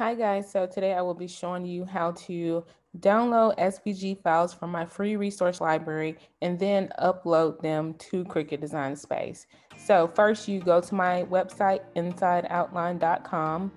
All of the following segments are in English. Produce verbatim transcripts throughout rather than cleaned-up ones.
Hi guys, so today I will be showing you how to download S V G files from my free resource library and then upload them to Cricut Design Space. So first you go to my website, inside outlined dot com,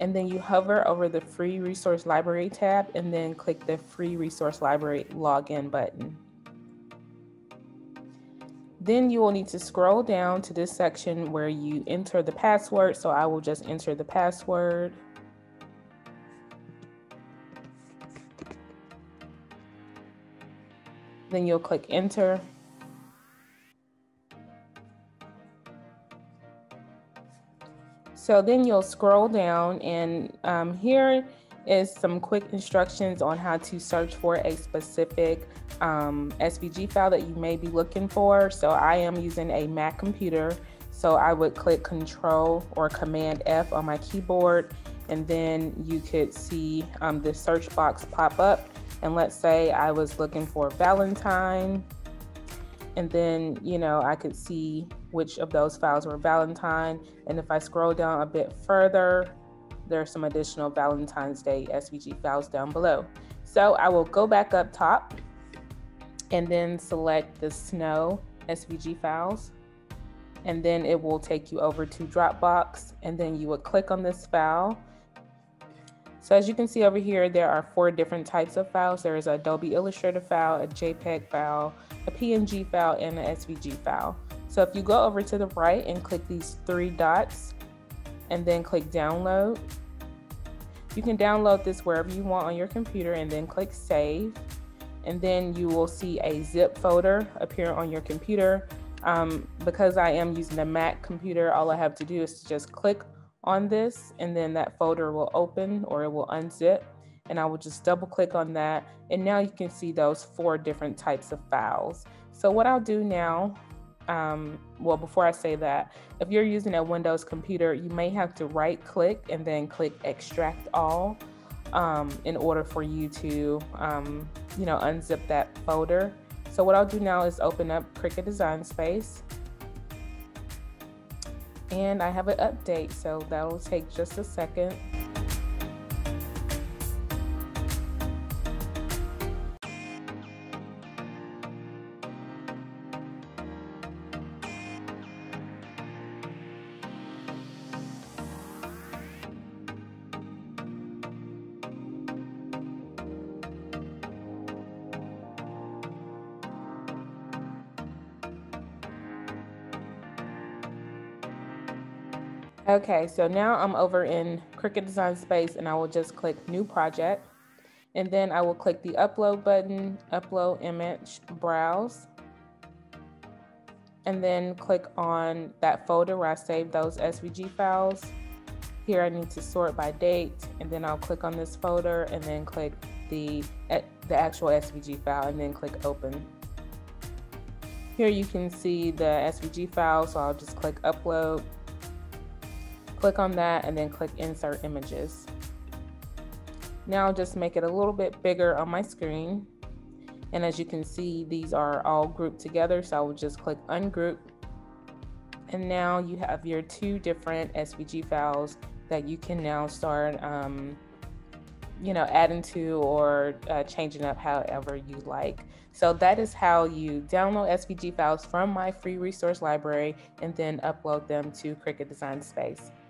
and then you hover over the free resource library tab and then click the free resource library login button. Then you will need to scroll down to this section where you enter the password. So I will just enter the password. Then you'll click enter. So then you'll scroll down, and um, here is some quick instructions on how to search for a specific um, S V G file that you may be looking for. So I am using a Mac computer, so I would click Control or Command F on my keyboard, and then you could see um, the search box pop up. And let's say I was looking for Valentine, and then, you know, I could see which of those files were Valentine. And if I scroll down a bit further, there are some additional Valentine's Day S V G files down below. So I will go back up top and then select the snow S V G files, and then it will take you over to Dropbox, and then you would click on this file. So as you can see over here, there are four different types of files. There is an Adobe Illustrator file, a JPEG file, a P N G file, and an S V G file. So if you go over to the right and click these three dots and then click download, you can download this wherever you want on your computer and then click save. And then you will see a zip folder appear on your computer. Um, because I am using a Mac computer, all I have to do is just click on this, and then that folder will open or it will unzip, and I will just double click on that, and now you can see those four different types of files. So what I'll do now, um, well, before I say that, if you're using a Windows computer, you may have to right click and then click extract all um, in order for you to um, you know, unzip that folder. So what I'll do now is open up Cricut Design Space. And I have an update, so that'll take just a second. Okay, so now I'm over in Cricut Design Space, and I will just click New Project, and then I will click the Upload button, Upload Image, Browse, and then click on that folder where I saved those S V G files. Here I need to sort by date, and then I'll click on this folder, and then click the, the actual S V G file, and then click Open. Here you can see the S V G file, so I'll just click Upload. Click on that and then click insert images. Now I'll just make it a little bit bigger on my screen. And as you can see, these are all grouped together. So I will just click ungroup. And now you have your two different S V G files that you can now start, um, you know, adding to or uh, changing up however you like. So that is how you download S V G files from my free resource library and then upload them to Cricut Design Space.